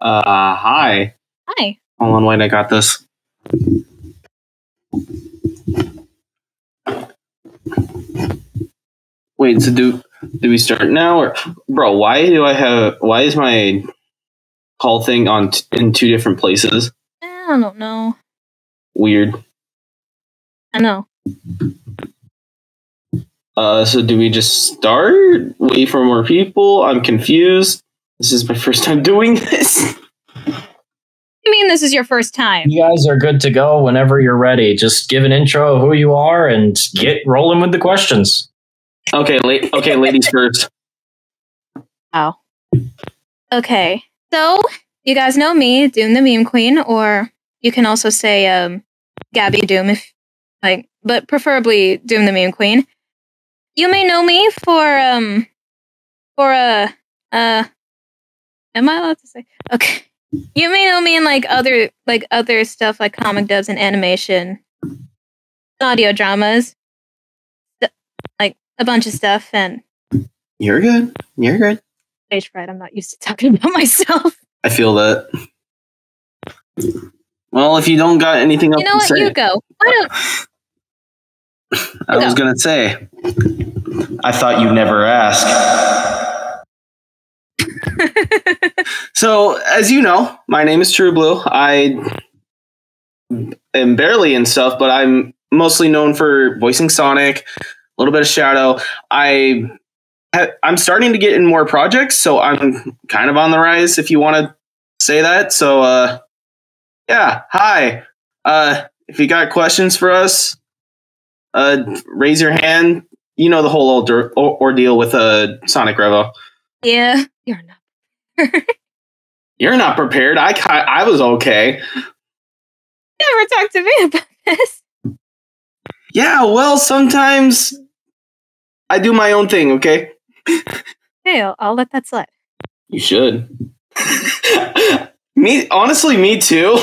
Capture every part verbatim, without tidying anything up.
Uh, hi. Hi. Hold on, wait, I got this. Wait, so do do we start now, or bro? Why do I have? Why is my call thing on t in two different places? I don't know. Weird. I know. Uh, so do we just start? Wait for more people? I'm confused. This is my first time doing this. I mean, this is your first time. You guys are good to go whenever you're ready. Just give an intro of who you are and get rolling with the questions. Okay, la okay, ladies first. Oh. Okay. So, you guys know me, Doom the Meme Queen, or you can also say um, Gabby Doom, if like, but preferably Doom the Meme Queen. You may know me for, um, for a, uh, am I allowed to say? Okay. You may know me in like other, like other stuff like comic dubs and animation, audio dramas, like a bunch of stuff. And you're good. You're good. Stage fright. I'm not used to talking about myself. I feel that. Well, if you don't got anything else, you know what? To say, you go. I don't. I was go. gonna say. I thought you'd never ask. So, as you know, my name is True Blue. I am barely in stuff, but I'm mostly known for voicing Sonic, a little bit of Shadow. I I'm starting to get in more projects, so I'm kind of on the rise, if you want to say that. So, uh, yeah, hi. Uh, if you got questions for us, uh, raise your hand. You know the whole old or ordeal with uh, Sonic Revo. Yeah, you're not. You're not prepared. I I was okay. Never talk to me about this. Yeah, well, sometimes I do my own thing. Okay. Hey, I'll, I'll let that slide. You should. Me, honestly, me too.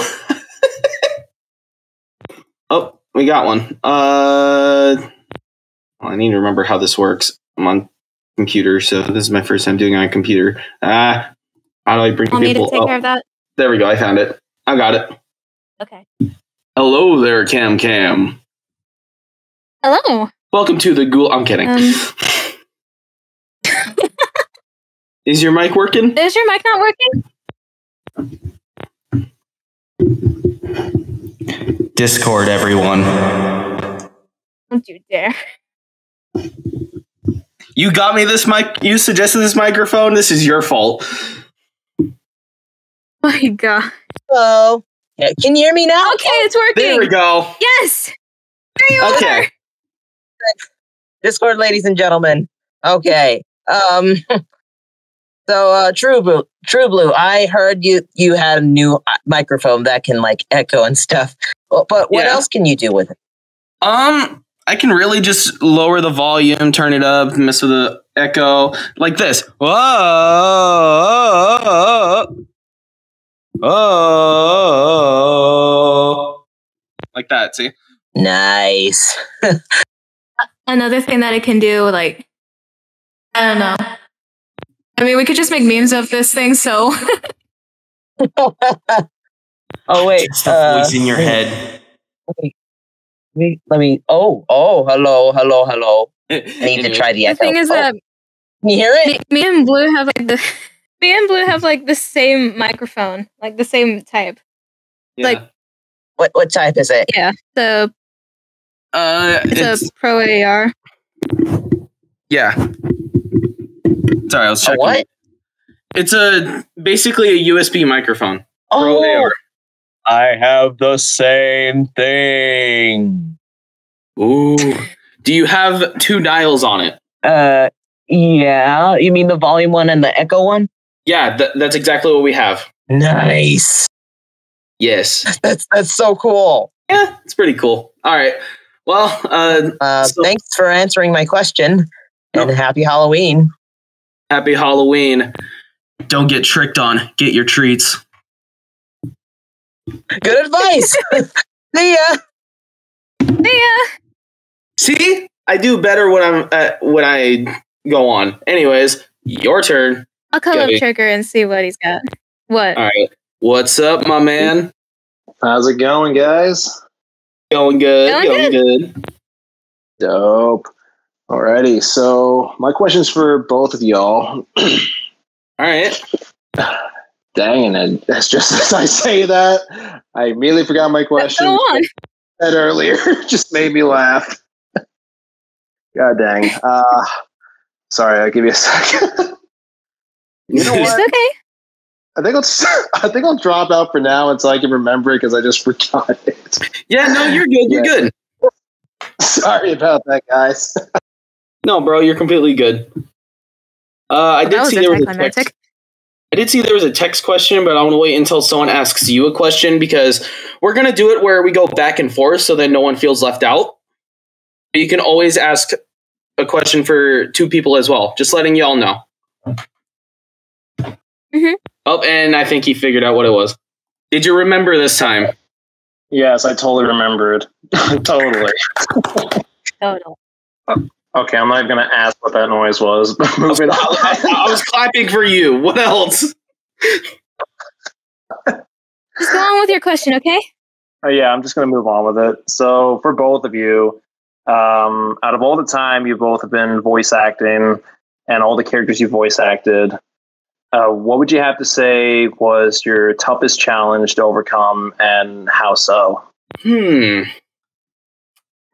Oh, we got one. Uh, well, I need to remember how this works. I'm on computer, so this is my first time doing it on a computer. Ah, uh, how do I bring people? Want me to take oh, care of that? There we go. I found it. I got it. Okay. Hello there, Cam Cam. Hello. Welcome to the ghoul. I'm kidding. Um. Is your mic working? Is your mic not working? Discord, everyone. Don't you dare. You got me this mic. You suggested this microphone. This is your fault. My God. Hello. Can you hear me now? Okay, it's working. There we go. Yes. There you okay. are. Discord, ladies and gentlemen. Okay. Um. So, uh, True Blue, True Blue. I heard you. You had a new microphone that can like echo and stuff. But what yeah. else can you do with it? Um. I can really just lower the volume, turn it up, mess with the echo, like this. Whoa, oh, oh, oh, oh, like that. See? Nice. Another thing that it can do, like, I don't know. I mean, we could just make memes of this thing. So. Oh wait, just the voice uh, in your head. Wait. Me, let me. Oh, oh, hello, hello, hello. I need to try the echo. The thing is, oh. that can you hear it? Me, me and Blue have like the me and Blue have like the same microphone, like the same type. Yeah. Like, what what type is it? Yeah, the uh, it's, it's a Pro A R. Yeah. Sorry, I was checking. A what? It's a basically a U S B microphone. Oh. Pro A R. I have the same thing. Ooh. Do you have two dials on it? Uh, yeah. You mean the volume one and the echo one? Yeah, th that's exactly what we have. Nice. Yes. That's that's so cool. Yeah, it's pretty cool. All right. Well, uh, uh so thanks for answering my question. Nope. And happy Halloween. Happy Halloween. Don't get tricked on. Get your treats. Good advice. See ya. See ya. See, I do better when I'm uh, when I go on. Anyways, your turn. I'll call Gabby up Trigger and see what he's got. What? All right. What's up, my man? How's it going, guys? Going good. Going, going good. good. Dope. Alrighty. So my question's for both of y'all. All right. Dang it. That's just as I say that, I immediately forgot my question. Go on. That earlier just made me laugh. God dang. Uh, sorry, I'll give you a second. You know what? It's okay. I think I'll I think I'll drop out for now until I can remember it because I just forgot it. Yeah, no, you're good. You're yeah. good. Sorry about that, guys. No, bro, you're completely good. Uh, I did see there was a text. I did see there was a text question, but I want to wait until someone asks you a question because we're gonna do it where we go back and forth, so that no one feels left out. But you can always ask a question for two people as well. Just letting y'all know. Mm-hmm. Oh, and I think he figured out what it was. Did you remember this time? Yes, I totally remembered. Totally. Total. Okay, I'm not gonna ask what that noise was. But moving on. I was clapping for you. What else? Just go on with your question, okay? Uh, yeah, I'm just gonna move on with it. So, for both of you, um, out of all the time you both have been voice acting and all the characters you voice acted, uh, what would you have to say was your toughest challenge to overcome, and how so? Hmm. You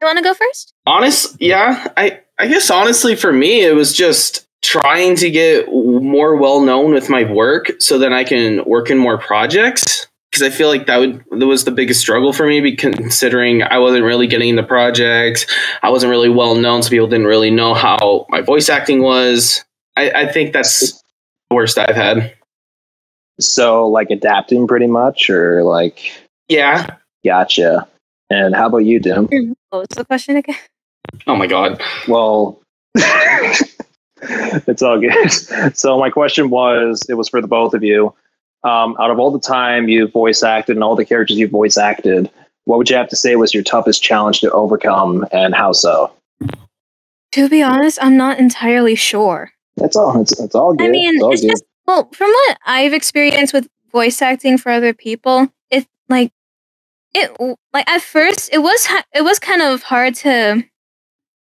want to go first? Honest, yeah. I, I guess honestly for me, it was just trying to get more well-known with my work so that I can work in more projects. Because I feel like that, would, that was the biggest struggle for me, considering I wasn't really getting into projects. I wasn't really well-known, so people didn't really know how my voice acting was. I, I think that's the worst I've had. So, like, adapting pretty much? Or, like... Yeah. Gotcha. And how about you, Doom? What was the question again? Oh my god. Well, it's all good. So my question was, it was for the both of you. Um, out of all the time you voice acted and all the characters you voice acted, what would you have to say was your toughest challenge to overcome, and how so? To be honest, I'm not entirely sure. That's all. It's, it's all good. I mean, it's, it's just, well, from what I've experienced with voice acting for other people, it's like, It like at first it was it was kind of hard to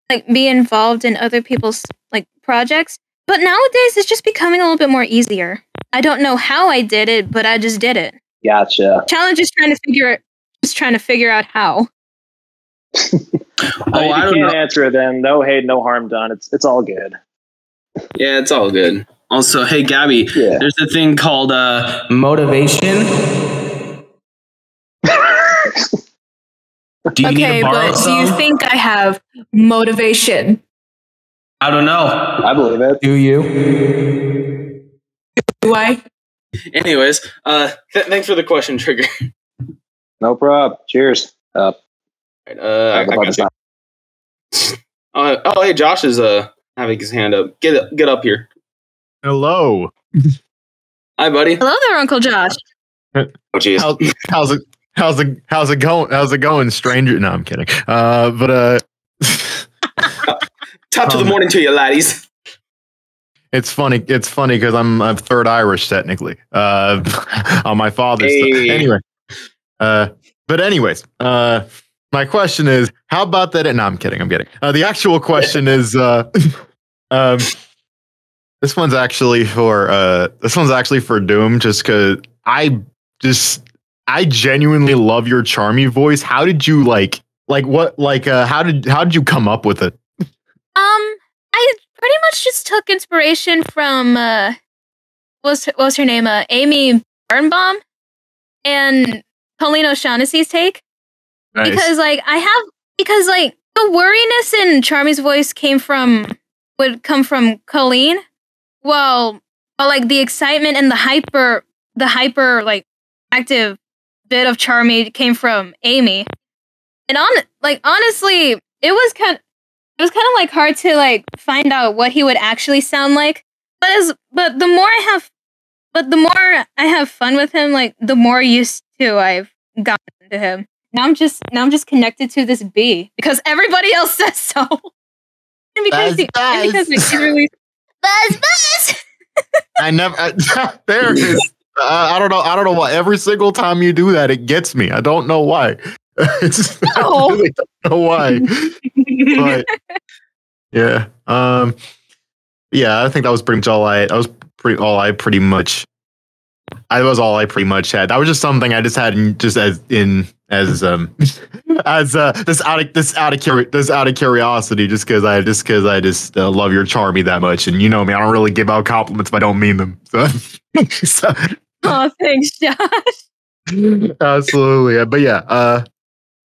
like be involved in other people's like projects, but nowadays it's just becoming a little bit more easier. I don't know how I did it, but I just did it. Gotcha. Challenge is trying to figure it, just trying to figure out how. oh, I, mean, I don't can't know. Answer it then. No hate, no harm done. It's it's all good. Yeah, it's all good. Also, hey Gabby, yeah. there's a thing called uh, motivation. Do you okay, need to borrow but some? Do you think I have motivation? I don't know. I believe it. Do you? Do I? Anyways, uh, th thanks for the question, Trigger. No problem. Cheers. Uh, right, uh, I, I got you. Uh, oh, hey, Josh is uh having his hand up. Get up, get up here. Hello. Hi, buddy. Hello there, Uncle Josh. Oh, jeez. How, how's it? How's it? How's it going? How's it going, stranger? No, I'm kidding. Uh, but uh, top to um, the morning to you, laddies. It's funny. It's funny because I'm I'm third Irish technically. Uh, on my father's. Hey. Anyway. Uh, but anyways. Uh, my question is, how about that? No, I'm kidding. I'm kidding. Uh, the actual question is, uh, um, this one's actually for uh, this one's actually for Doom, just because I just. I genuinely love your Charmy voice. How did you like, like what, like, uh, how did, how did you come up with it? Um, I pretty much just took inspiration from, uh, what was, what was her name? Uh, Amy Birnbaum and Pauline O'Shaughnessy's take. Nice. Because like I have, because like the worriness in Charmy's voice came from, would come from Colleen. Well, but like the excitement and the hyper, the hyper, like active, bit of Charmy came from Amy, and on like honestly, it was kind of, it was kind of like hard to like find out what he would actually sound like. But as but the more I have, but the more I have fun with him, like the more used to I've gotten to him. Now I'm just now I'm just connected to this B because everybody else says so, and because buzz, he, buzz. And because like, he's really buzz buzz. I never I, there it is. I, I don't know. I don't know why. Every single time you do that, it gets me. I don't know why. It's oh. I really don't know why. But yeah. Um, yeah, I think that was pretty much all I I was pretty all I pretty much I was all I pretty much had. That was just something I just had in, just as in as um as uh this out of this out of this out of curiosity, just because I just because I just uh, love your Charmy that much, and you know me, I don't really give out compliments if I don't mean them. So, so. Oh, thanks, Josh. Absolutely, but yeah. Uh,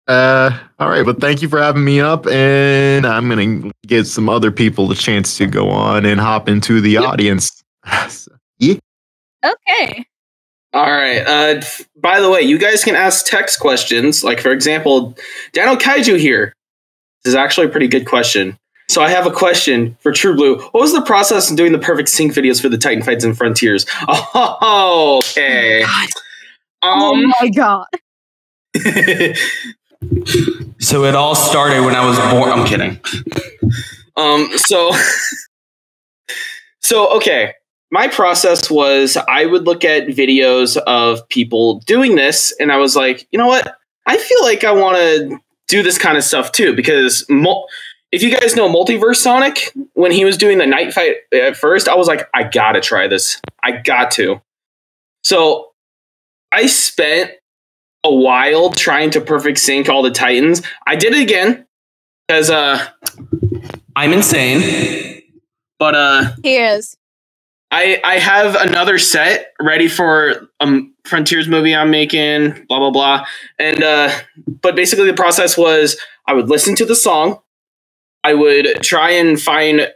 uh, all right, but thank you for having me up, and I'm gonna give some other people the chance to go on and hop into the yep. audience. So, yeah. Okay. All right. Uh, by the way, you guys can ask text questions. Like, for example, Dano Kaiju here. This is actually a pretty good question. So I have a question for True Blue. What was the process in doing the perfect sync videos for the Titan Fights and Frontiers? Oh, okay. God. Um, oh my god! So it all started when I was born. I'm kidding. Um. So. So okay, my process was I would look at videos of people doing this, and I was like, you know what? I feel like I want to do this kind of stuff too, because mul- if you guys know Multiverse Sonic, when he was doing the night fight at first, I was like, I gotta try this. I got to. So. I spent a while trying to perfect sync all the Titans. I did it again because uh, I'm insane. But uh, he is. I I have another set ready for a um, Frontiers movie I'm making. Blah blah blah. And uh, but basically the process was I would listen to the song. I would try and find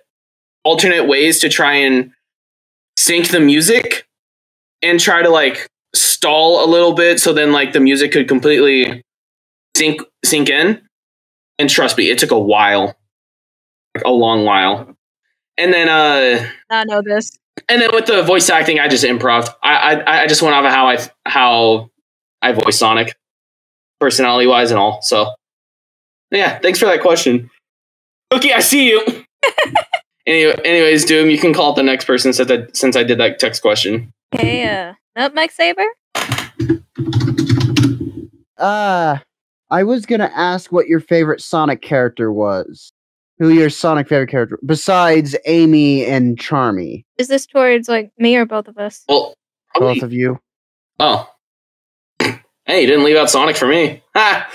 alternate ways to try and sync the music and try to like. Stall a little bit so then like the music could completely sink sink in, and trust me, it took a while, like a long while. And then uh I know this, and then with the voice acting I just improv. I I, I just went off of how I how I voice Sonic personality wise and all. So yeah, thanks for that question. Okay, I see you. Anyway, anyways, Doom, you can call up the next person since I, since I did that text question. Hey, uh, up, Mike Saber? Uh, I was gonna ask what your favorite Sonic character was. Who your Sonic favorite character besides Amy and Charmy? Is this towards like me or both of us? Well, both we... of you. Oh, hey, you didn't leave out Sonic for me. Ha!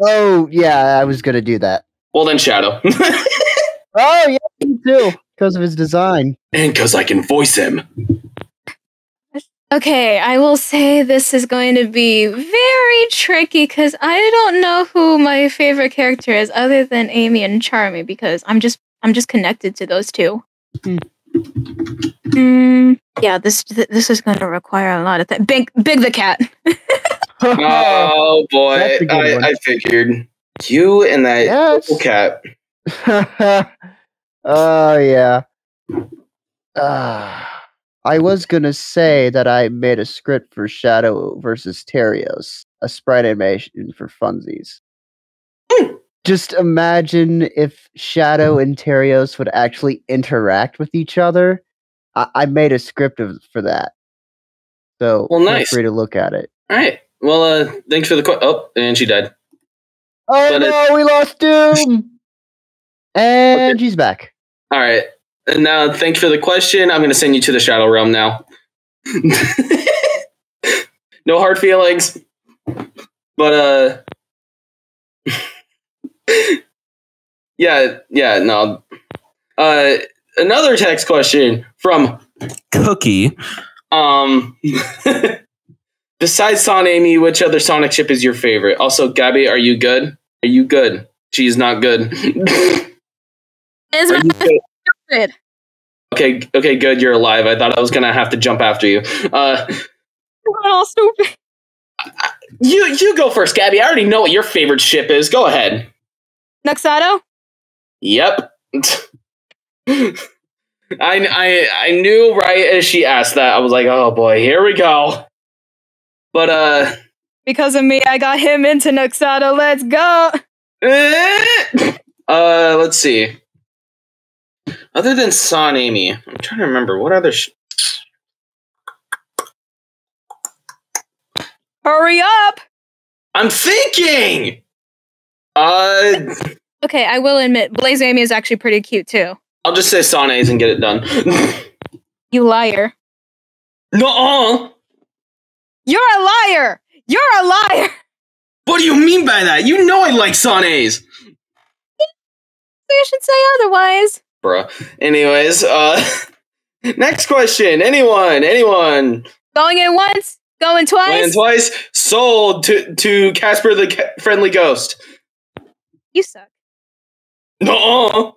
Oh yeah, I was gonna do that. Well then, Shadow. Oh yeah, me too, because of his design and because I can voice him. Okay, I will say this is going to be very tricky because I don't know who my favorite character is other than Amy and Charmy, because I'm just I'm just connected to those two. Mm. Mm, yeah, this th- this is going to require a lot of things. Big Big the Cat. Oh boy, I, I figured you and that yes. little cat. Oh yeah. Ah. Uh. I was going to say that I made a script for Shadow versus Terios, a sprite animation for funsies. Mm. Just imagine if Shadow and Terios would actually interact with each other. I, I made a script of- for that. So well, nice. Feel free to look at it. All right. Well, uh, thanks for the question. Oh, and she died. Oh, but no, it- we lost Doom! And okay. She's back. All right. And now, thanks for the question. I'm going to send you to the Shadow Realm now. No hard feelings. But, uh... yeah, yeah, no. Uh, another text question from Cookie. Um, Besides Son Amy, which other Sonic ship is your favorite? Also, Gabby, are you good? Are you good? She's not good. Is are you good? Okay, okay, good, you're alive. I thought I was gonna have to jump after you. Uh, we're all stupid. You you go first, Gabby. I already know what your favorite ship is. Go ahead. Nuxado? Yep. I, I I knew right as she asked that. I was like, oh boy, here we go. But uh because of me, I got him into Nuxado. Let's go. Uh let's see. Other than Son Amy, I'm trying to remember what other. Sh- Hurry up! I'm thinking! Uh... Okay, I will admit, Blaze Amy is actually pretty cute, too. I'll just say Sonics and get it done. You liar. Nuh-uh! You're a liar! You're a liar! What do you mean by that? You know I like Sonics! So you should say otherwise. Bruh. Anyways, uh... next question! Anyone! Anyone! Going in once! Going twice! Going twice! Sold to, to Casper the Ca Friendly Ghost. You suck. No.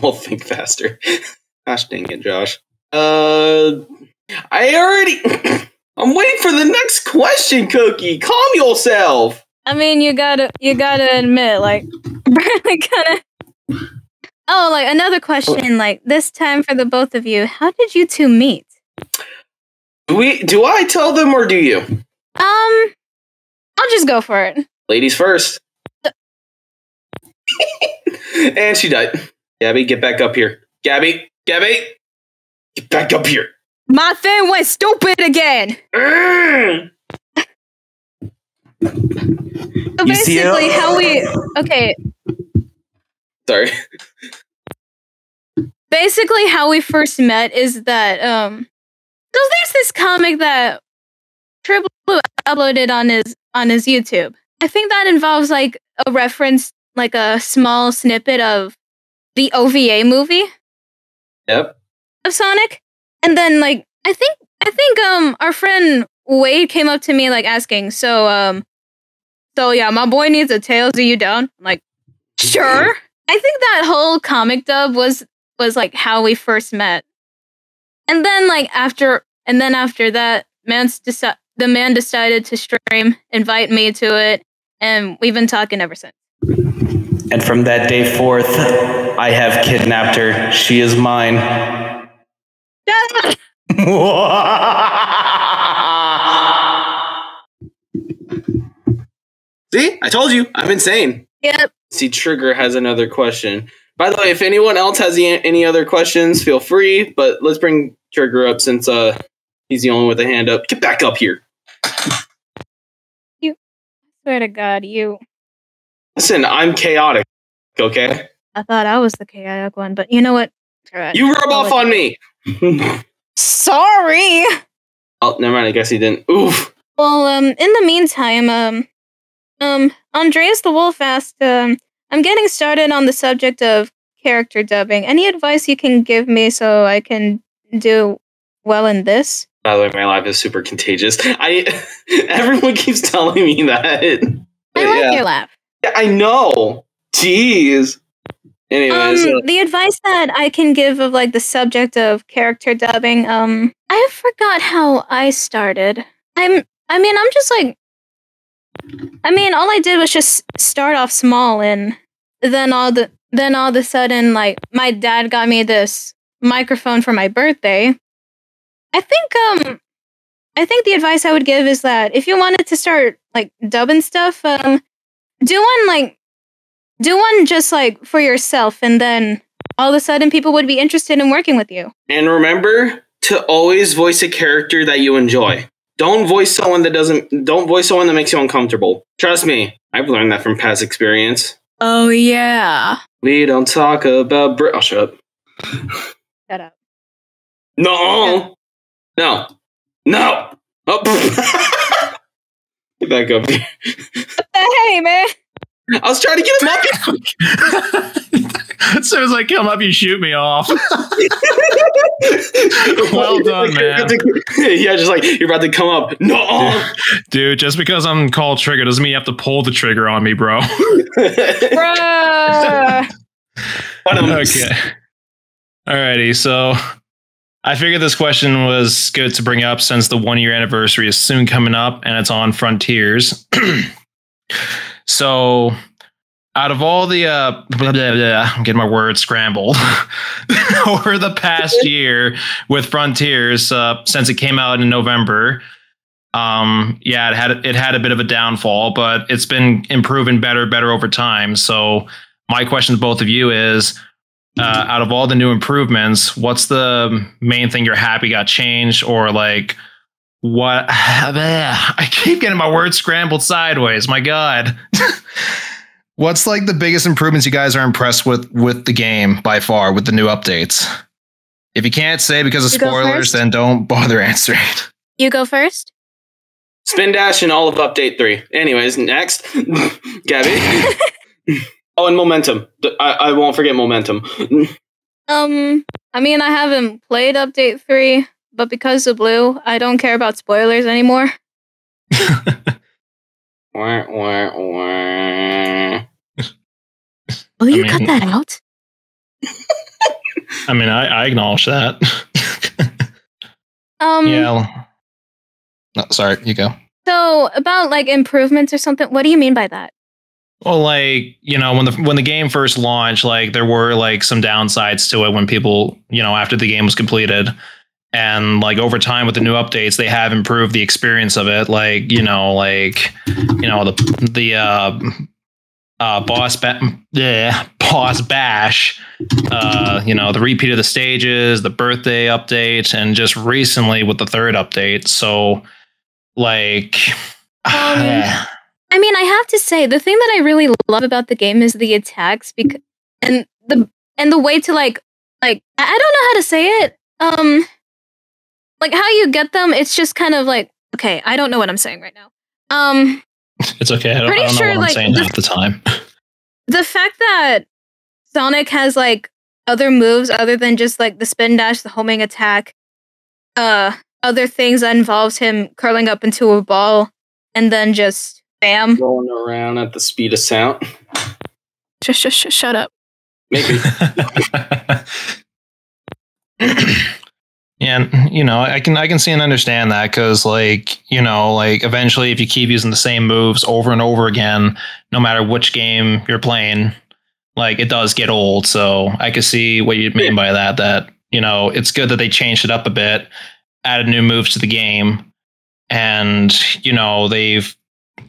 We'll think faster. Gosh dang it, Josh. Uh, I already... I'm waiting for the next question, Cookie! Calm yourself! I mean, you gotta, you gotta admit, like, barely kinda... Oh, like, another question, like, this time for the both of you. How did you two meet? Do we, do I tell them, or do you? Um, I'll just go for it. Ladies first. And she died. Gabby, get back up here. Gabby, Gabby, get back up here. My thing went stupid again. Mm. So basically, how we... Okay. Sorry. Basically, how we first met is that, um... because there's this comic that True Blue uploaded on his on his YouTube. I think that involves, like, a reference, like, a small snippet of the O V A movie. Yep. Of Sonic. And then, like, I think, I think, um, our friend Wade came up to me, like, asking, so, um, so, yeah, my boy needs a Tails, are you down? I'm like, sure. I think that whole comic dub was, was, like, how we first met. And then, like, after, and then after that, man's deci the man decided to stream, invite me to it, and we've been talking ever since. And from that day forth, I have kidnapped her. She is mine. See? I told you. I'm insane. Yep. See, Trigger has another question. By the way, if anyone else has any other questions, feel free, but let's bring Trigger up since uh, he's the only one with a hand up. Get back up here. You, I swear to God, you. Listen, I'm chaotic, okay? I thought I was the chaotic one, but you know what? All right. You rub off on me! Sorry! Oh, never mind, I guess he didn't. Oof. Well, um, in the meantime, um, um, Andreas the Wolf asked, um, I'm getting started on the subject of character dubbing. Any advice you can give me so I can do well in this? By the way, my life is super contagious. I everyone keeps telling me that. But I like yeah. your laugh. Yeah, I know. Jeez. Anyways, um, uh, the advice that I can give of like the subject of character dubbing, um, I forgot how I started. I'm. I mean, I'm just like. I mean, all I did was just start off small, and then all the then all of a sudden, like, my dad got me this microphone for my birthday. I think um, I think the advice I would give is that if you wanted to start like dubbing stuff, um, do one like do one just like for yourself, and then all of a sudden, people would be interested in working with you. And remember to always voice a character that you enjoy. Don't voice someone that doesn't. Don't voice someone that makes you uncomfortable. Trust me, I've learned that from past experience. Oh yeah. We don't talk about. Br oh, shut up. Shut up. No. No. No. Oh. Get back up here. What the hey, man? I was trying to get him up. As soon as I come up, you shoot me off. Well done, man. Yeah, just like, you're about to come up. No. Dude, just because I'm called Trigger doesn't mean you have to pull the trigger on me, bro. Bruh. Okay. Alrighty, so I figured this question was good to bring up since the one-year anniversary is soon coming up, and it's on Frontiers. So, out of all the, uh, blah, blah, blah, I'm getting my words scrambled, over the past year with Frontiers, uh, since it came out in November, um, yeah, it had, it had a bit of a downfall, but it's been improving better, better over time. So, my question to both of you is, uh, out of all the new improvements, what's the main thing you're happy got changed, or like what? I keep getting my words scrambled sideways. My God. What's like the biggest improvements you guys are impressed with, with the game by far, with the new updates? If you can't say because of you spoilers, then don't bother answering. You go first. Spin Dash and all of update three. Anyways, next. Gabby. Oh, and Momentum. I, I won't forget Momentum. um, I mean, I haven't played update three, but because of Blue, I don't care about spoilers anymore. Wah, wah, wah. Oh, you I mean, cut that out? I mean, I, I acknowledge that. um. Yeah. No, sorry, you go. So about like improvements or something. What do you mean by that? Well, like, you know, when the when the game first launched, like there were like some downsides to it when people, you know, after the game was completed. And like over time with the new updates, they have improved the experience of it. Like, you know, like, you know, the the uh, uh, boss ba bleh, boss bash, uh, you know, the repeat of the stages, the birthday update, and just recently with the third update. So like, um, I mean, I have to say, the thing that I really love about the game is the attacks, because and the and the way to like like I don't know how to say it. Um, like how you get them, it's just kind of like, okay, I don't know what I'm saying right now. Um, it's okay. I don't, I don't know sure, what I'm like, saying the, at the time. The fact that Sonic has like other moves other than just like the spin dash, the homing attack, uh, other things that involves him curling up into a ball and then just bam, rolling around at the speed of sound. Just, just, just shut up. Maybe. And you know, I can I can see and understand that, because like, you know, like eventually if you keep using the same moves over and over again, no matter which game you're playing, like it does get old. So I could see what you mean by that, that, you know, it's good that they changed it up a bit, added new moves to the game. And, you know, they've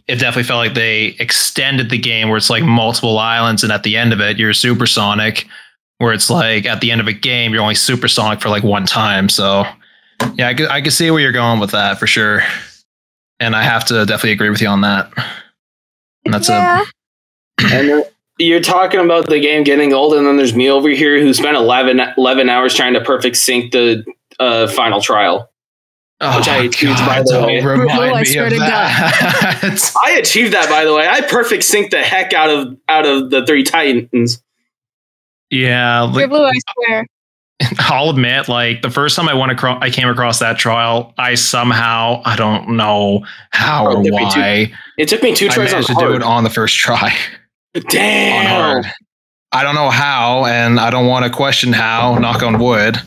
it definitely felt like they extended the game where it's like multiple islands. And at the end of it, you're Supersonic. Where it's like at the end of a game, you're only Supersonic for like one time. So, yeah, I could, I could see where you're going with that for sure. And I have to definitely agree with you on that. And that's yeah. a. And you're talking about the game getting old, and then there's me over here who spent eleven, eleven hours trying to perfect sync the uh, final trial. Oh, which I achieved, God, by the way. Remind oh, I, me swear of to that. God. I achieved that, by the way. I perfect synced the heck out of out of the three Titans. Yeah, like, True Blue, I swear. I'll admit, like the first time I went across, I came across that trial. I somehow, I don't know how oh, or it why. Took it took me two tries. I managed on to hard. do it on the first try. Damn. On hard. I don't know how, and I don't want to question how. Knock on wood.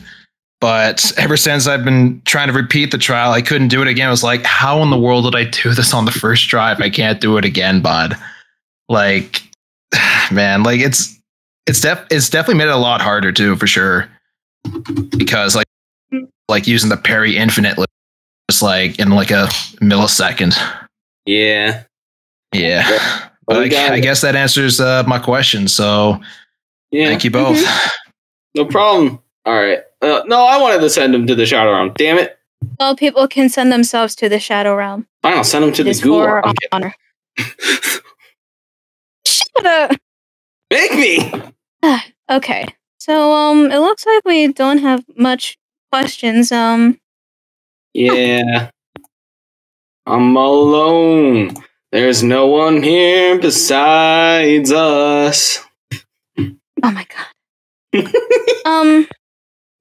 But ever since I've been trying to repeat the trial, I couldn't do it again. I was like, how in the world did I do this on the first try if I can't do it again, bud? Like, man, like it's. It's def it's definitely made it a lot harder too, for sure. Because like like using the parry infinitely, just like in like a millisecond. Yeah, yeah. But well, I, I guess that answers uh, my question. So yeah, thank you both. Mm-hmm. No problem. All right. Uh, no, I wanted to send them to the Shadow Realm. Damn it. Well, people can send themselves to the Shadow Realm. Fine, I'll send them to the Ghoul. Honor. Shut up. Make me. Okay, so um, it looks like we don't have much questions. Um, yeah, I'm alone. There's no one here besides us. Oh my god. um,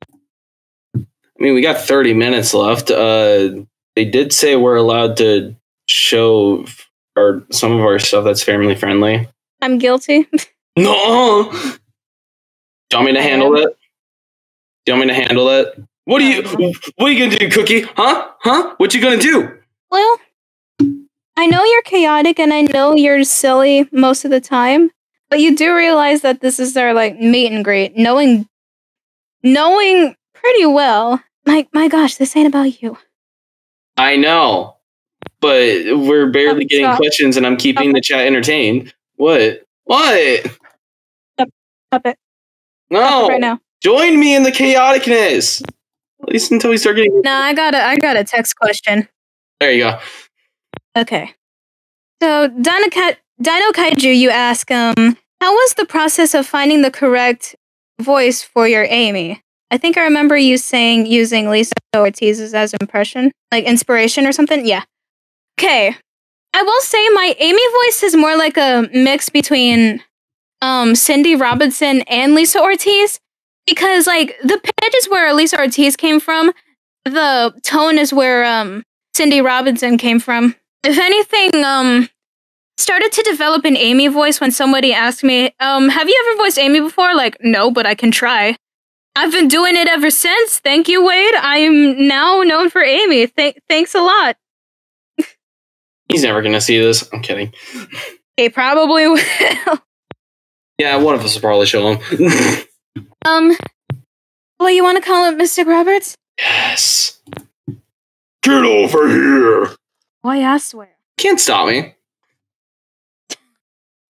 I mean, we got thirty minutes left. Uh, they did say we're allowed to show our some of our stuff that's family friendly. I'm guilty. No. Do you want me to handle it? Do you want me to handle it? What are you what are you gonna do, Cookie? Huh? Huh? What you gonna do? Well, I know you're chaotic and I know you're silly most of the time, but you do realize that this is their like meet and greet, knowing knowing pretty well. Like, my gosh, this ain't about you. I know. But we're barely oh, getting stop. questions and I'm keeping oh. the chat entertained. What? What? Stop it. No, right now. Join me in the chaoticness. At least until we start getting. No, I got a, I got a text question. There you go. Okay. So Dino, Ka- Dino Kaiju, you ask, um, how was the process of finding the correct voice for your Amy? I think I remember you saying using Lisa Ortiz's as impression, like inspiration or something. Yeah. Okay. I will say my Amy voice is more like a mix between um, Cindy Robinson and Lisa Ortiz, because like the pitch is where Lisa Ortiz came from. The tone is where um, Cindy Robinson came from. If anything, um, started to develop an Amy voice when somebody asked me, um, have you ever voiced Amy before? Like, no, but I can try. I've been doing it ever since. Thank you, Wade. I'm now known for Amy. Th- thanks a lot. He's never going to see this. I'm kidding. They probably will. Yeah, one of us will probably show him. um, well, you want to call up Mister Roberts? Yes. Get over here. Boy, I swear. Can't stop me.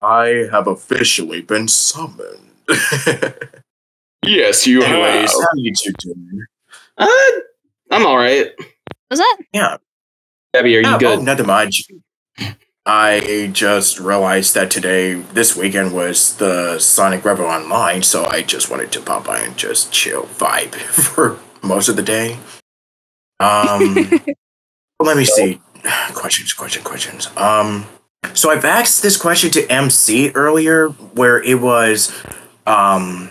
I have officially been summoned. Yes, you Anyways, have. How are you two doing? Uh, I'm alright. Was that? Yeah. Gabby, are you oh, good? Oh, never mind. I just realized that today, this weekend, was the Sonic Revo Online, so I just wanted to pop by and just chill vibe for most of the day. Um, let me see. Questions, questions, questions. Um, so I've asked this question to M C earlier, where it was, um,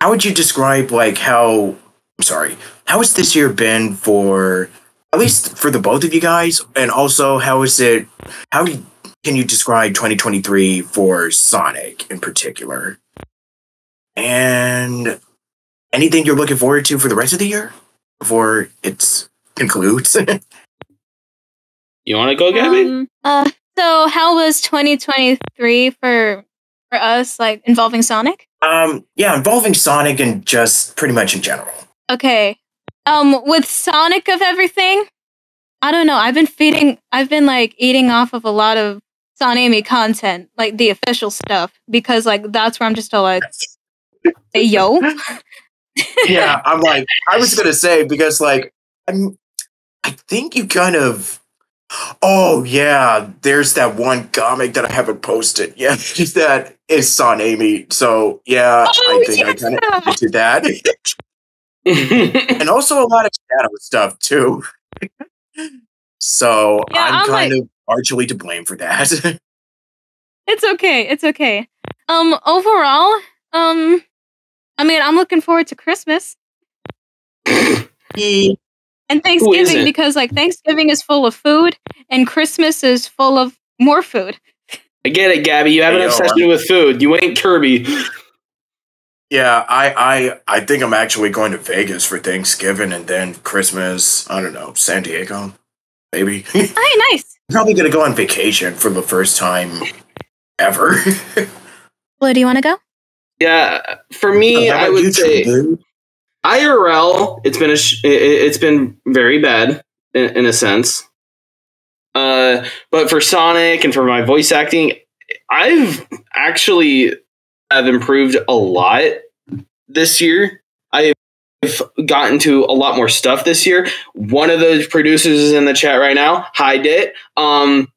how would you describe, like, how, I'm sorry, how has this year been for, at least for the both of you guys, and also how is it, how do, can you describe twenty twenty-three for Sonic in particular? And anything you're looking forward to for the rest of the year before it concludes? You want to go, Gabby? Um, uh, so how was twenty twenty-three for for us, like, involving Sonic? Um, yeah, involving Sonic and just pretty much in general. Okay. Um, with Sonic of everything, I don't know. I've been feeding, I've been, like, eating off of a lot of Sonami content, like, the official stuff, because, like, that's where I'm just all like, hey, yo. Yeah, I'm like, I was going to say, because, like, I'm, I think you kind of... Oh, yeah, there's that one comic that I haven't posted yet. Just that is Son Amy. So, yeah, oh, I think yeah. I kind of into that. And also a lot of Shadow stuff, too. So, yeah, I'm, I'm kind like, of largely to blame for that. It's okay. It's okay. Um, overall, um, I mean, I'm looking forward to Christmas. Yeah. And Thanksgiving, because, like, Thanksgiving is full of food, and Christmas is full of more food. I get it, Gabby. You have an obsession with food. You ain't Kirby. Yeah, I, I I think I'm actually going to Vegas for Thanksgiving, and then Christmas, I don't know, San Diego, maybe. Hey, nice. Probably going to go on vacation for the first time ever. Blue, do you want to go? Yeah, for me, I would say... Blue? I R L, it's been a sh- it's been very bad in, in a sense. Uh, but for Sonic and for my voice acting, I've actually have improved a lot this year. I've gotten to a lot more stuff this year. One of those producers is in the chat right now. Hi, Dit. Um,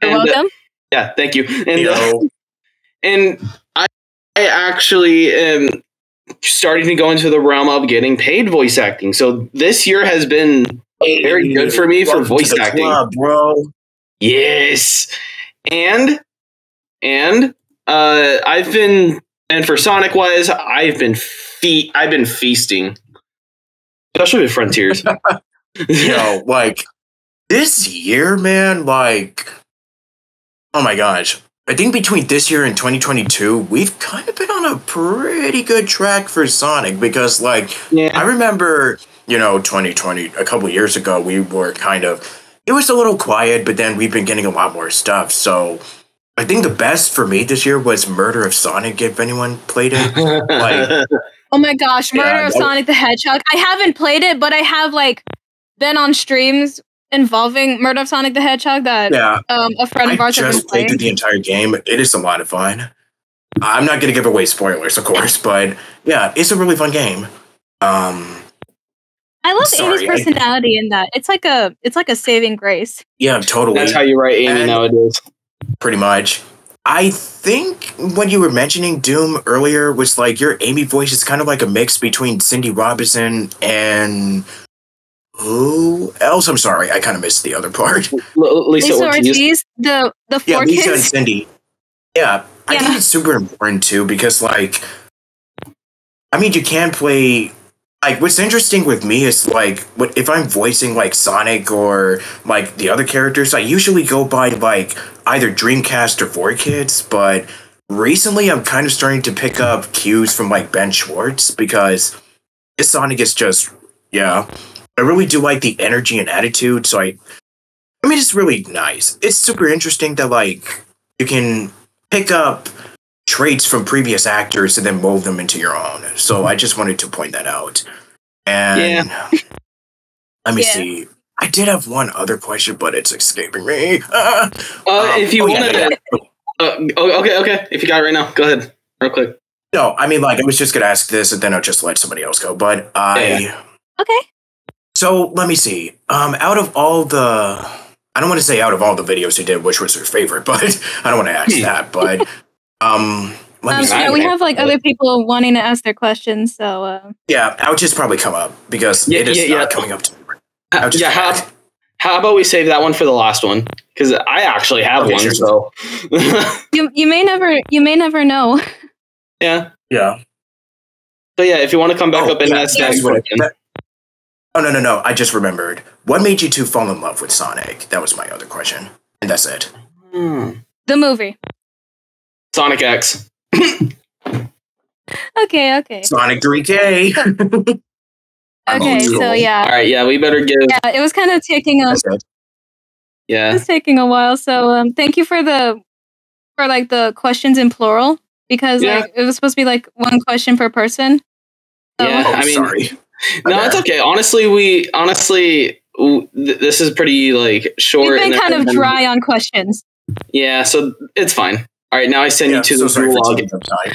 You're and, welcome. Uh, yeah, thank you. And uh, and I, I actually am. Starting to go into the realm of getting paid voice acting. So this year has been very good for me for voice acting. Club, bro. Yes. And, and, uh, I've been, and for Sonic wise, I've been fe- I've been feasting. Especially with Frontiers. You know, like this year, man, like, oh my gosh. I think between this year and twenty twenty-two, we've kind of been on a pretty good track for Sonic because, like, yeah. I remember, you know, twenty twenty, a couple of years ago, we were kind of, it was a little quiet, but then we've been getting a lot more stuff. So I think the best for me this year was Murder of Sonic, if anyone played it. Like, oh my gosh, Murder yeah, of that- Sonic the Hedgehog. I haven't played it, but I have, like, been on streams involving Murder of Sonic the Hedgehog that yeah. um, a friend of ours I just played through the entire game. It is a lot of fun. I'm not going to give away spoilers, of course, but yeah, it's a really fun game. Um, I love Amy's personality I, in that. It's like a it's like a saving grace. Yeah, totally. That's how you write Amy and nowadays. Pretty much. I think when you were mentioning Doom earlier was like your Amy voice is kind of like a mix between Cindy Robinson and who else? I'm sorry, I kind of missed the other part. L- Lisa, Lisa Ortiz, the the four yeah, Lisa kids. and Cindy. Yeah, I yeah. think it's super important too because like, I mean, you can play. Like, what's interesting with me is, like, what if I'm voicing, like, Sonic or, like, the other characters, I usually go by, like, either Dreamcast or four kids, but recently I'm kind of starting to pick up cues from, like, Ben Schwartz, because this Sonic is just, yeah, I really do like the energy and attitude, so I, I mean, it's really nice. It's super interesting that, like, you can pick up traits from previous actors and then mold them into your own. So I just wanted to point that out. And yeah. let me yeah. see. I did have one other question, but it's escaping me. Uh, uh, um, if you oh, wanted yeah, to... Yeah. Uh, okay, okay. If you got it right now, go ahead. Real quick. No, I mean, like, I was just going to ask this and then I'll just let somebody else go. But I... Yeah, yeah. Okay. So, let me see. Um, out of all the... I don't want to say out of all the videos you did, which was your favorite, but I don't want to ask that, but... Um, um you know, we have like other people wanting to ask their questions, so uh yeah, I would just probably come up because yeah, it is yeah, not yeah. coming up to me. Uh, yeah, how, how about we save that one for the last one? Because I actually have okay, one, sure. so you you may never you may never know. Yeah, yeah. So yeah, if you want to come back oh, up and yeah, ask yeah, that yeah. Oh no no no! I just remembered. What made you two fall in love with Sonic? That was my other question, and that's it. Hmm. The movie. Sonic X. okay, okay. Sonic three K. okay, so yeah. All right, yeah, we better give. Yeah, it was kind of taking a. Yeah. It was taking a while, so um, thank you for the, for like the questions in plural because yeah. like, it was supposed to be like one question per person. So. Yeah, oh, I mean, sorry. No, okay. It's okay. Honestly, we honestly w- th- this is pretty like short. We've been and kind of dry on questions. Yeah, so it's fine. All right, now I send yeah, you to so the gulag.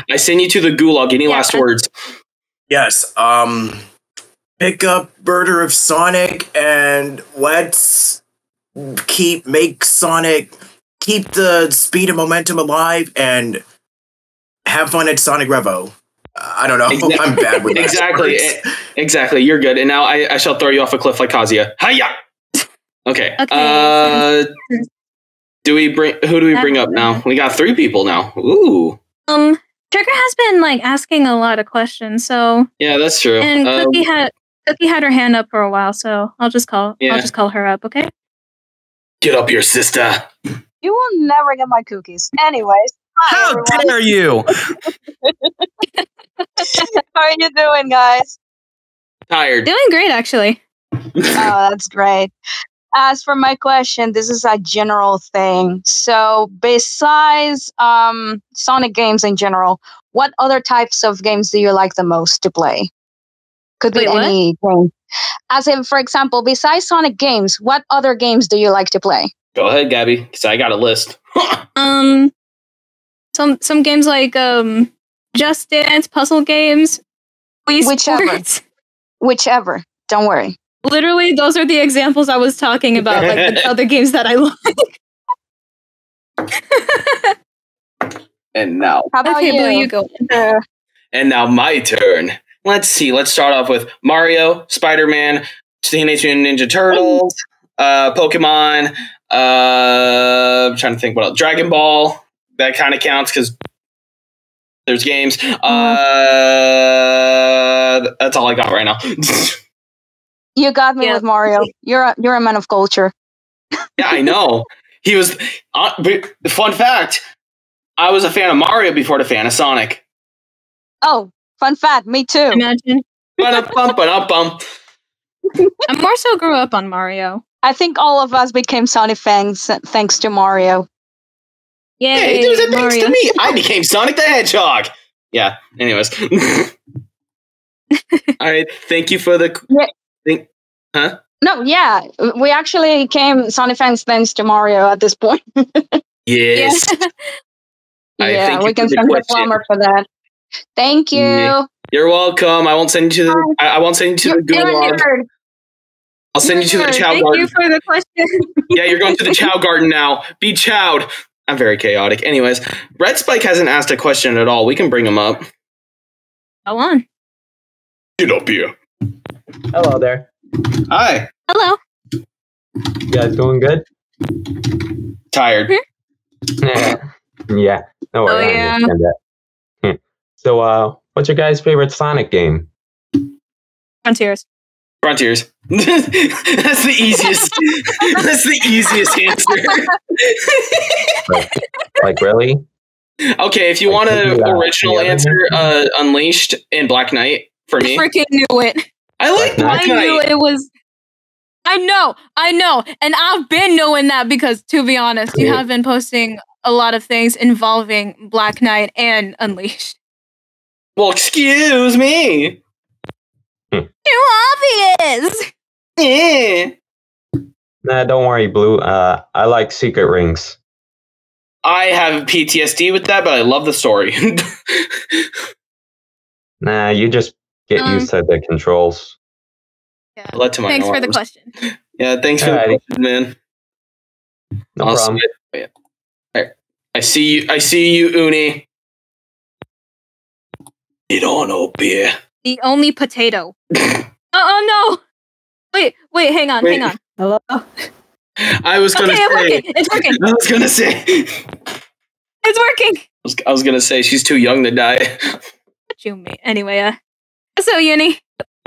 I send you to the gulag. Any yeah. last words? Yes. Um, pick up Murder of Sonic and let's keep make Sonic keep the speed and momentum alive and have fun at Sonic Revo. I don't know. Exactly. I'm bad with exactly. Words. Exactly. You're good. And now I, I shall throw you off a cliff like Kazuya. Hiya. Okay. Okay. Uh, Do we bring who do we bring up now? We got three people now. Ooh. Um, Trigger has been like asking a lot of questions, so yeah, that's true. And um, Cookie had Cookie had her hand up for a while, so I'll just call yeah. I'll just call her up, okay? Get up here, sister. You will never get my cookies. Anyways, hi, how everyone. dare you? How are you doing, guys? Tired. Doing great, actually. Oh, that's great. As for my question, this is a general thing. So besides um, Sonic games in general, what other types of games do you like the most to play? Could Wait, be any game. As in, for example, besides Sonic games, what other games do you like to play? Go ahead, Gabby, because I got a list. um, some some games like um, Just Dance, puzzle games, Wii Whichever. Sports. Whichever. Don't worry. Literally, those are the examples I was talking about, like the other games that I like. And now, how about okay, you? Blue, you go. Uh, and now my turn. Let's see. Let's start off with Mario, Spider-Man, Teenage Mutant Ninja Turtles, uh, Pokemon. Uh, I'm trying to think what else. Dragon Ball. That kind of counts because there's games. Uh, that's all I got right now. You got me yeah. with Mario. You're a, you're a man of culture. Yeah, I know. He was. Uh, fun fact: I was a fan of Mario before the fan of Sonic. Oh, fun fact. Me too. Imagine. Ba-da-bum, ba-da-bum. I more so grew up on Mario. I think all of us became Sonic fans thanks to Mario. Yeah, hey, it was a thanks to me. I became Sonic the Hedgehog. Yeah. Anyways. All right. Thank you for the. Yeah. Think, huh? No, yeah, we actually came Sonic fans thanks to Mario at this point. Yes. Yeah. Yeah, we can send the plumber for that. Thank you. Yeah. You're welcome. I won't send you to the. I, I won't send you to you're the good log. I'll send you're you to nerd. the chow Thank garden. Thank you for the question. Yeah, you're going to the chow garden now. Be chowed. I'm very chaotic. Anyways, Red Spike hasn't asked a question at all. We can bring him up. Go on. Get up here. Hello there. Hi. Hello. You guys doing good? Tired. Mm-hmm. Yeah. No worries. Oh, yeah. I understand that. So, uh, what's your guys' favorite Sonic game? Frontiers. Frontiers. That's the easiest. That's the easiest answer. like, like, really? Okay, if you like, want an uh, original answer, uh, Unleashed and Black Knight for me. I freaking knew it. I like Black Knight. I knew it was... I know, I know. And I've been knowing that because, to be honest, you have been posting a lot of things involving Black Knight and Unleashed. Well, excuse me. Too obvious. Yeah. Nah, don't worry, Blue. Uh, I like Secret Rings. I have P T S D with that, but I love the story. Nah, you just get um, used to the controls. Yeah. Thanks norms. for the question. Yeah, thanks All for righty. the question, man. No I'll problem. See you. Oh, yeah. I see you. I see you, Uni. Get on up here. The only potato. oh, oh no! Wait, wait, hang on, wait. hang on. Hello. I was gonna okay, say. It's working. It's working. I was gonna say. It's working. I was, I was gonna say she's too young to die. What you mean? Anyway, uh, so Uni.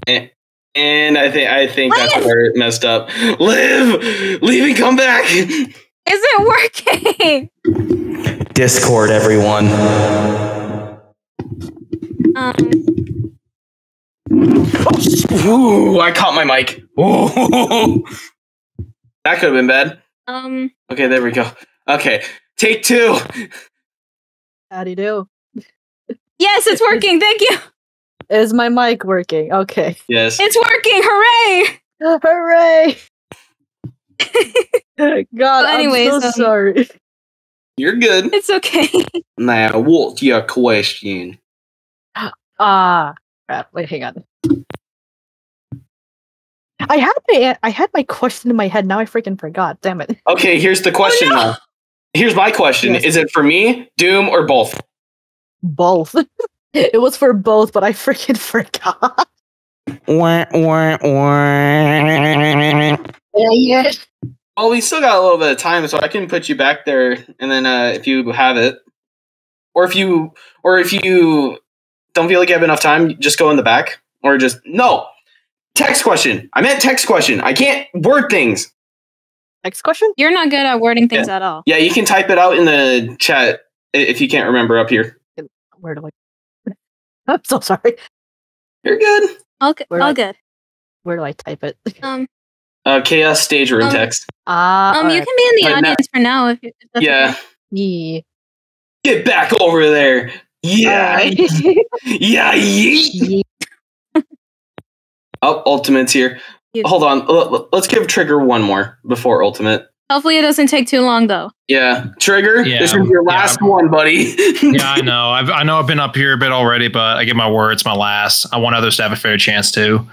Eh. And I think I think Live. that's where it messed up. Live, leave and come back. Is it working? Discord, everyone. Um. Ooh, I caught my mic. Ooh. That could have been bad. Um. Okay, there we go. Okay, take two. How do you do? Yes, it's working. Thank you. Is my mic working? Okay. Yes. It's working! Hooray! Hooray! God, well, anyways, I'm so um, sorry. You're good. It's okay. Now, what's your question? Ah, uh, crap. Wait, hang on. I had my I had my question in my head. Now I freaking forgot. Damn it. Okay, here's the question. Oh, no! Now. Here's my question. Yes. Is it for me, Doom, or both? Both. It was for both, but I freaking forgot. Yeah. Well, we still got a little bit of time, so I can put you back there, and then uh, if you have it, or if you, or if you don't feel like you have enough time, just go in the back, or just no text question. I meant text question. I can't word things. Text question? You're not good at wording things yeah. at all. Yeah, you can type it out in the chat if you can't remember up here. Where do I? I'm so sorry. You're good. All, good. All I, good. Where do I type it? Um, uh, chaos stage room um, text. Uh, um, you right. can be in the but audience now, for now. If, if that's yeah. Okay. yeah. Get back over there. Yeah. Right. yeah. yeah. Oh, Ultimate's here. Yeah. Hold on. Let's give Trigger one more before Ultimate. Hopefully it doesn't take too long, though. Yeah. Trigger, yeah, this is your last yeah, one, buddy. yeah, I know. I've, I know I've been up here a bit already, but I give my word, it's my last. I want others to have a fair chance, too.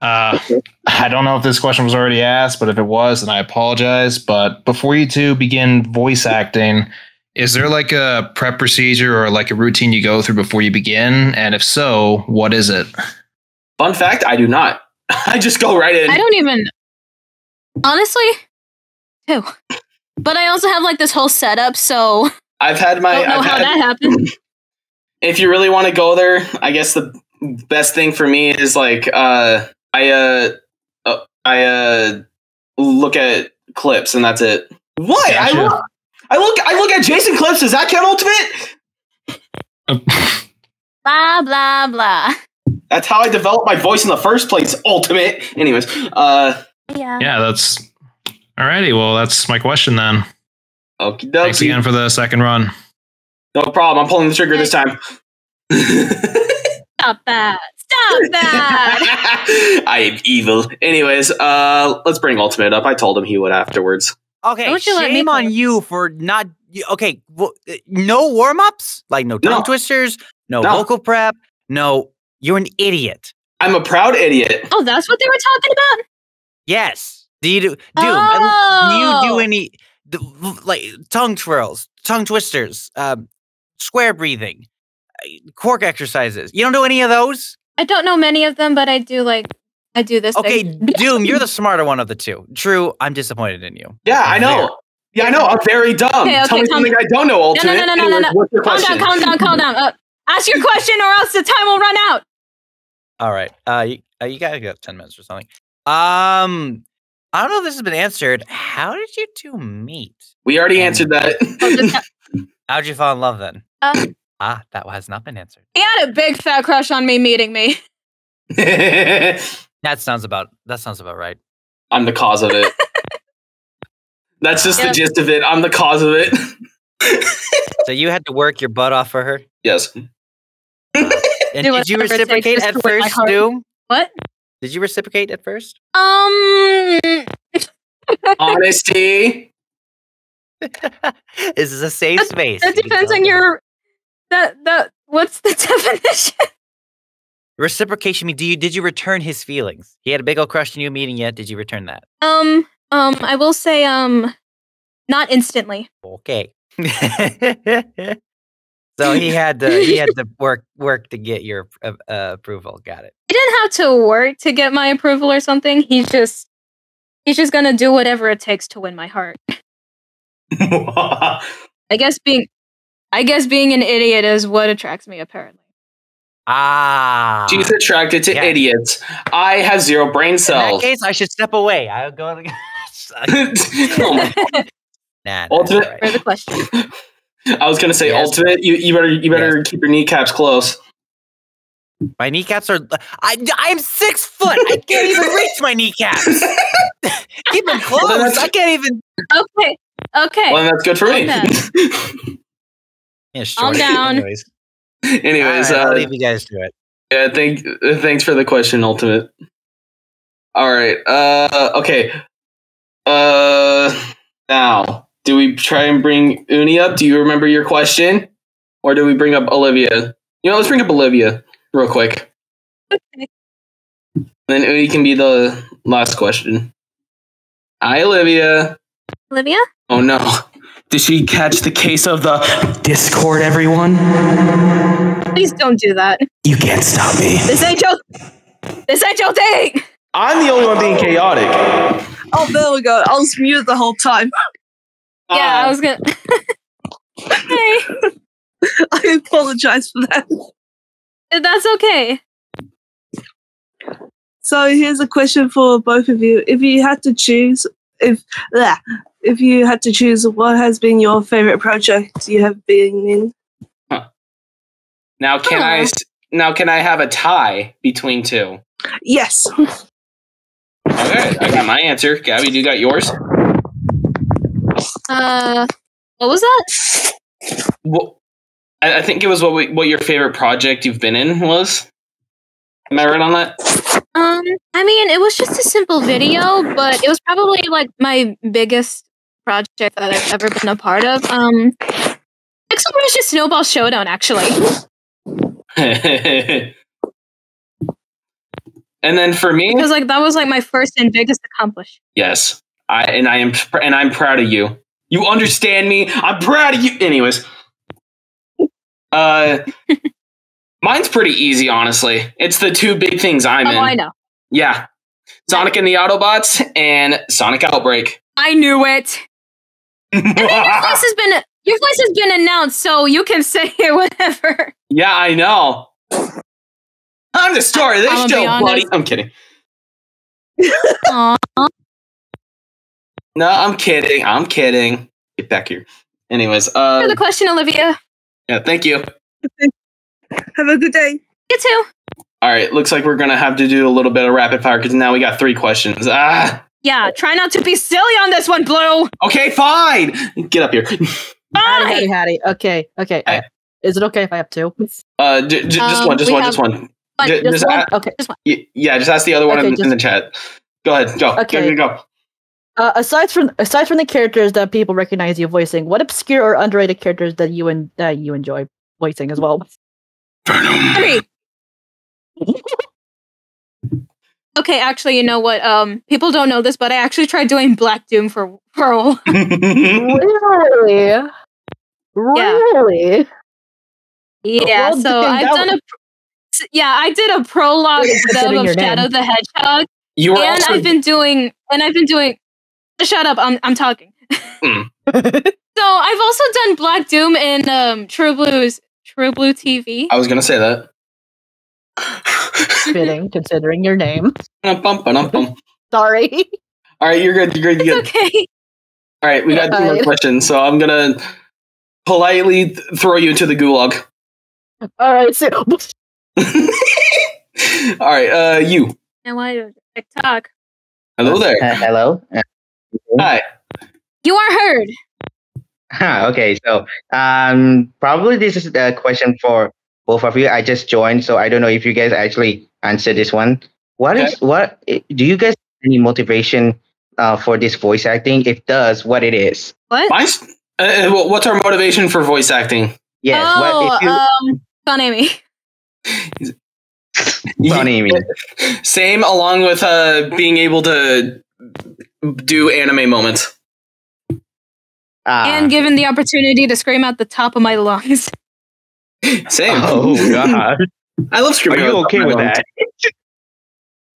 Uh, I don't know if this question was already asked, but if it was, then I apologize. But before you two begin voice acting, is there like a prep procedure or like a routine you go through before you begin? And if so, what is it? Fun fact, I do not. I just go right in. I don't even... Honestly... Too. But I also have like this whole setup, so I've had my. I don't know I've how had, that happened. If you really want to go there, I guess the best thing for me is like uh, I uh, uh, I uh, look at clips, and that's it. What gotcha. I look, I look, I look at Jason clips. Does that count, Ultimate? blah blah blah. That's how I developed my voice in the first place, Ultimate. Anyways, uh, yeah, yeah, that's. Alrighty, well, that's my question then. Okie dokie. Thanks again for the second run. No problem. I'm pulling the trigger this time. Stop that. Stop that. I am evil. Anyways, uh, let's bring Ultimate up. I told him he would afterwards. Okay, Don't you shame on you for not... Okay, well, no warm-ups? Like, no tongue no. twisters? No, no vocal prep? No, you're an idiot. I'm a proud idiot. Oh, that's what they were talking about? Yes. Do you do... Doom, oh. do you do any... Like, tongue twirls, tongue twisters, um, square breathing, cork exercises. You don't do any of those? I don't know many of them, but I do, like... I do this. Okay, thing. Doom, you're the smarter one of the two. True, I'm disappointed in you. Yeah, I know. Yeah, I know. I'm very dumb. Okay, okay, Tell me something down. I don't know, Ultimate. No, no, no, no, no, no. What's your calm question? down, calm down, calm down. Uh, ask your question or else the time will run out. All right. Uh, you, uh, you got to get ten minutes or something. Um, I don't know if this has been answered. How did you two meet? We already and answered that. How did you fall in love then? Uh, ah, that has not been answered. He had a big fat crush on me meeting me. That sounds about that sounds about right. I'm the cause of it. That's just yep. the gist of it. I'm the cause of it. So you had to work your butt off for her? Yes. Uh, and did, did you reciprocate at first, Doom? What? Did you reciprocate at first? Um Honesty. This is a safe that, space. That depends on your that that what's the definition? Reciprocation means do you did you return his feelings? He had a big old crush on you meeting yet. Did you return that? Um, um, I will say, um, not instantly. Okay. So he had to he had to work work to get your uh, approval. Got it. He didn't have to work to get my approval or something. He's just he's just gonna do whatever it takes to win my heart. I guess being I guess being an idiot is what attracts me, apparently. Ah, she's attracted to yeah. idiots. I have zero brain cells. In that case, I should step away. I'll go. oh nah, Ultimate. Right. For the question. I was gonna say, yes. Ultimate. You, you better, you better yes. keep your kneecaps close. My kneecaps are. I, I'm six foot. I can't even reach my kneecaps. Keep them close. Well, I can't even. Okay. Okay. Well, that's good for me. Down. yeah, sure. I'm down. Anyways. Anyways, right, uh, I'll leave you guys to it. Yeah, thank, thanks for the question, Ultimate. All right, uh, okay. Uh, now, do we try and bring Uni up? Do you remember your question, or do we bring up Olivia? You know, let's bring up Olivia real quick. Okay. Then Uni can be the last question. Hi, Olivia. Olivia? Oh no. Did she catch the case of the Discord, everyone? Please don't do that. You can't stop me. This ain't your, this ain't your thing. I'm the only one being chaotic. Oh, there we go. I was muted the whole time. Um, yeah, I was gonna... Hey. I apologize for that. That's okay. So here's a question for both of you. If you had to choose... If bleh, if you had to choose, what has been your favorite project you have been in? Huh. Now can huh. I now can I have a tie between two? Yes. Okay, I got my answer. Gabby, do you got yours? Uh, what was that? Well, I, I think it was what we, what your favorite project you've been in was. Am I right on that? Um, I mean, it was just a simple video, but it was probably, like, my biggest project that I've ever been a part of. Um, Pixel Rush's Snowball Showdown, actually. And then for me... Because, like, that was, like, my first and biggest accomplishment. Yes. I and I am and I'm proud of you. You understand me? I'm proud of you! Anyways. Uh... Mine's pretty easy, honestly. It's the two big things I'm oh, in. Oh, I know. Yeah. Sonic and the Autobots and Sonic Outbreak. I knew it. I mean, your voice has been your voice has been announced, so you can say it whatever. Yeah, I know. I'm the star of this show, buddy. I'm kidding. No, I'm kidding. I'm kidding. Get back here. Anyways, uh for the question, Olivia. Yeah, thank you. Have a good day. You too. All right. Looks like we're going to have to do a little bit of rapid fire because now we got three questions. Ah. Yeah. Try not to be silly on this one, Blue. Okay, fine. Get up here. Fine. Hattie, Hattie, Hattie. Okay. Okay. Right. Is it okay if I have two? Uh, j j just um, one. Just one. Just one. Just, just one? Okay. Just one. Yeah. Just ask the other one okay, in, in the chat. Go ahead. Go. Okay. Go, go, go. Uh, aside from aside from the characters that people recognize you voicing, what obscure or underrated characters that you and en- that you enjoy voicing as well? Venom. Okay, actually, you know what? Um, people don't know this, but I actually tried doing Black Doom for for a while. Really? Really? Yeah. Well, so I've done was- a yeah, I did a prologue dub of Shadow name. the Hedgehog. You were and also- I've been doing and I've been doing. Shut up! I'm I'm talking. Mm. So I've also done Black Doom in um, True Blue's True Blue T V. I was gonna say that. Fitting, considering your name. Sorry. All right, you're good. You're good. You're good. It's okay. All right, we got two more questions, so I'm gonna politely th- throw you into the gulag. All right, so. All right, uh, you. And why do I talk? Hello there. Uh, hello. Hi. You are heard. Huh, okay, so um, probably this is a question for both of you. I just joined, so I don't know if you guys actually answer this one. What okay. is what? Do you guys have any motivation uh, for this voice acting? If does, what it is? What? My, uh, what's our motivation for voice acting? Yes. Oh, what, if you, um, Don Amy. Don Amy. Same, along with uh, being able to do anime moments. Ah. And given the opportunity to scream out the top of my lungs. Same. Oh, God. I love screaming out the top of my lungs. Are you okay with that?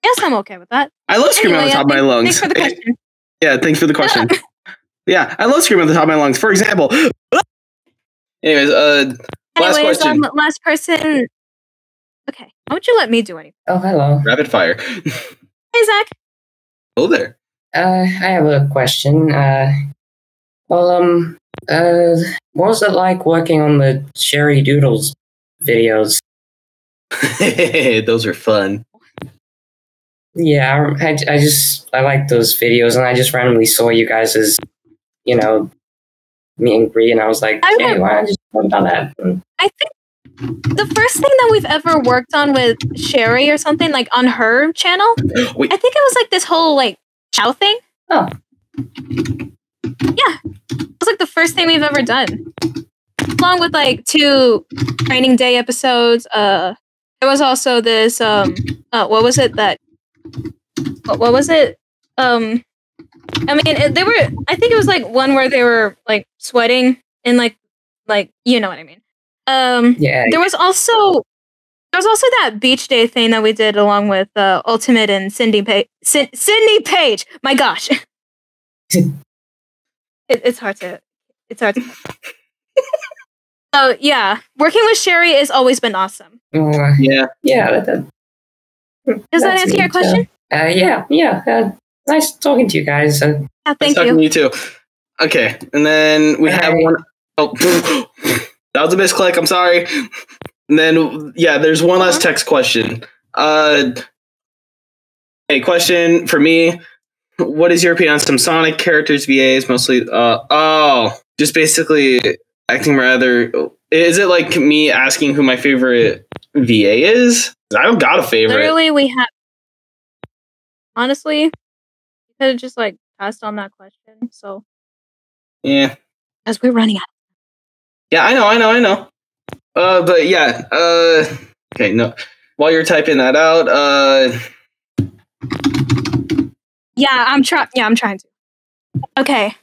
Yes, I'm okay with that. I love screaming out the top of my lungs. Thanks for the question. Yeah, thanks for the question. Yeah, I love screaming out the top of my lungs. For example. Anyways, uh, last Anyways, question. Um, last person. Okay, why don't you let me do anything? Oh, hello. Rapid fire. Hey, Zach. Hello there. Uh, I have a question. Uh, well, um, uh, what was it like working on the Sherry Doodles videos? Those were fun. Yeah, I, I just, I like those videos, and I just randomly saw you guys as, you know, meet and greet, and I was like, I hey, why don't I just talk about that? And I think the first thing that we've ever worked on with Sherry or something, like, on her channel, Wait. I think it was, like, this whole, like, Chow thing? Oh. Yeah. It's like the first thing we've ever done. Along with like two training day episodes. Uh there was also this um uh what was it that what, what was it? Um I mean it, they were I think it was like one where they were like sweating and like like you know what I mean. Um yeah. There was also There was also that beach day thing that we did along with uh, Ultimate and Cindy Page. C- Cindy Page, my gosh, it, it's hard to, it's hard to. So yeah, working with Sherry has always been awesome. Uh, yeah, yeah. That, that, Does that answer your question? Uh, yeah, yeah. Uh, nice talking to you guys. Uh, yeah, thank nice talking you. to you too. Okay, and then we All have right. one. Oh, that was a misclick. I'm sorry. And then, yeah, there's one last text question. Uh, a question for me. What is your opinion on some Sonic characters, V As, mostly? Uh, oh, just basically acting rather... Is it like me asking who my favorite V A is? I don't got a favorite. Literally, we have... Honestly, you could have just, like, passed on that question, so... Yeah. Because we're running out. Yeah, I know, I know, I know. Uh, but yeah, uh, okay, no, while you're typing that out, uh, yeah, I'm trying, yeah, I'm trying to, okay.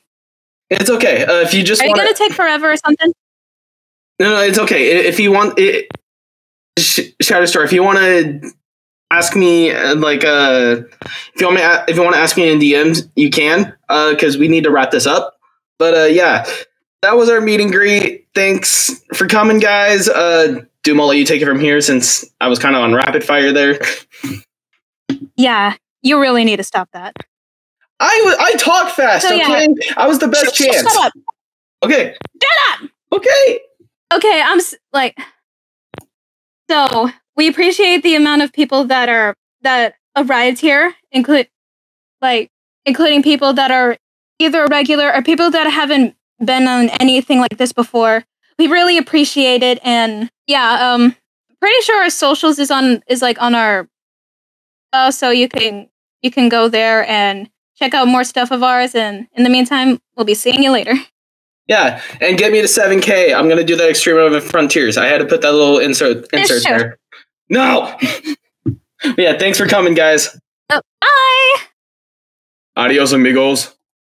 It's okay, uh, if you just Are wanna- you gonna take forever or something? No, no, it's okay, if you want, it, Sh- Shadow Star, if you want to ask me, uh, like, uh, if you want me, a- if you want to ask me in D Ms, you can, uh, because we need to wrap this up, but, uh, yeah. That was our meet and greet. Thanks for coming, guys. Uh, Doom, I'll let you take it from here since I was kind of on rapid fire there. Yeah, you really need to stop that. I, w- I talk fast, so, okay? Yeah. I was the best sh- chance. Sh- shut up. Okay. Shut up! Okay. Okay, I'm s- like... So, we appreciate the amount of people that are... that arrived here, include like, including people that are either regular or people that haven't been on anything like this before. We really appreciate it, and yeah, um pretty sure our socials is on is like on our uh so you can you can go there and check out more stuff of ours. And in the meantime, we'll be seeing you later. Yeah, and get me to seven K. I'm going to do that Extreme Over Frontiers. I had to put that little insert, insert sure. there. No! Yeah, thanks for coming, guys. Oh, bye! Adios, amigos.